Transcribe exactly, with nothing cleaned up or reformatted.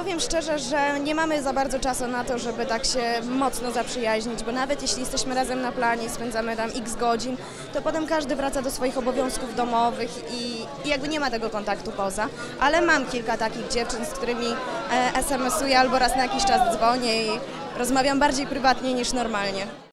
Powiem szczerze, że nie mamy za bardzo czasu na to, żeby tak się mocno zaprzyjaźnić, bo nawet jeśli jesteśmy razem na planie i spędzamy tam x godzin, to potem każdy wraca do swoich obowiązków domowych i, i jakby nie ma tego kontaktu poza. Ale mam kilka takich dziewczyn, z którymi e, es em esuję albo raz na jakiś czas dzwonię i rozmawiam bardziej prywatnie niż normalnie.